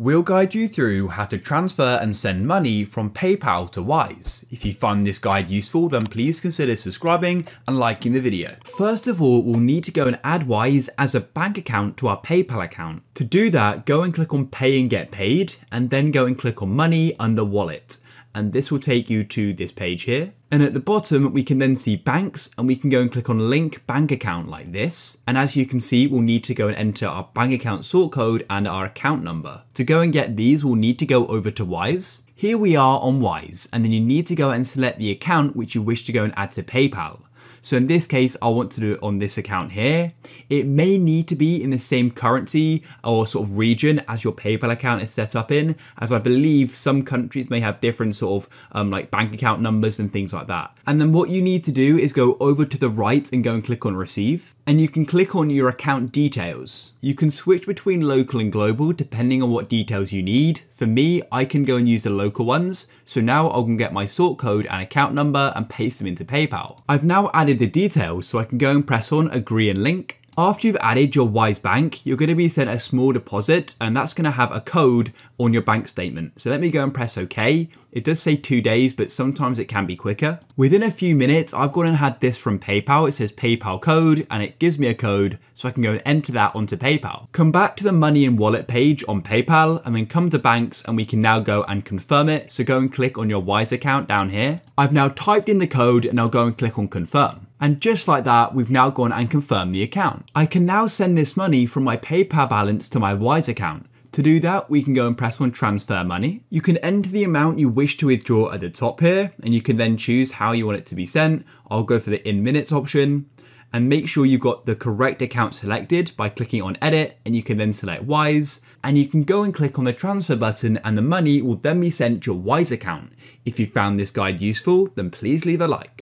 We'll guide you through how to transfer and send money from PayPal to Wise. If you find this guide useful, then please consider subscribing and liking the video. First of all, we'll need to go and add Wise as a bank account to our PayPal account. To do that, go and click on Pay and Get Paid, and then go and click on Money under Wallet. And this will take you to this page here. And at the bottom, we can then see banks, and we can go and click on link bank account like this. And as you can see, we'll need to go and enter our bank account sort code and our account number. To go and get these, we'll need to go over to Wise. Here we are on Wise, and then you need to go and select the account which you wish to go and add to PayPal. So in this case, I want to do it on this account here. It may need to be in the same currency or sort of region as your PayPal account is set up in, as I believe some countries may have different sort of like bank account numbers and things like that. And then what you need to do is go over to the right and go and click on receive, and you can click on your account details. You can switch between local and global depending on what details you need. For me, I can go and use the local ones. So now I can get my sort code and account number and paste them into PayPal. I've now added the details, so I can go and press on agree and link. After you've added your Wise bank, you're going to be sent a small deposit, and that's going to have a code on your bank statement. So let me go and press OK. It does say 2 days, but sometimes it can be quicker. Within a few minutes, I've gone and had this from PayPal. It says PayPal code, and it gives me a code, so I can go and enter that onto PayPal. Come back to the money and wallet page on PayPal, and then come to banks, and we can now go and confirm it. So go and click on your Wise account down here. I've now typed in the code, and I'll go and click on confirm. And just like that, we've now gone and confirmed the account. I can now send this money from my PayPal balance to my Wise account. To do that, we can go and press on transfer money. You can enter the amount you wish to withdraw at the top here, and you can then choose how you want it to be sent. I'll go for the in minutes option, and make sure you've got the correct account selected by clicking on edit, and you can then select Wise, and you can go and click on the transfer button, and the money will then be sent to your Wise account. If you found this guide useful, then please leave a like.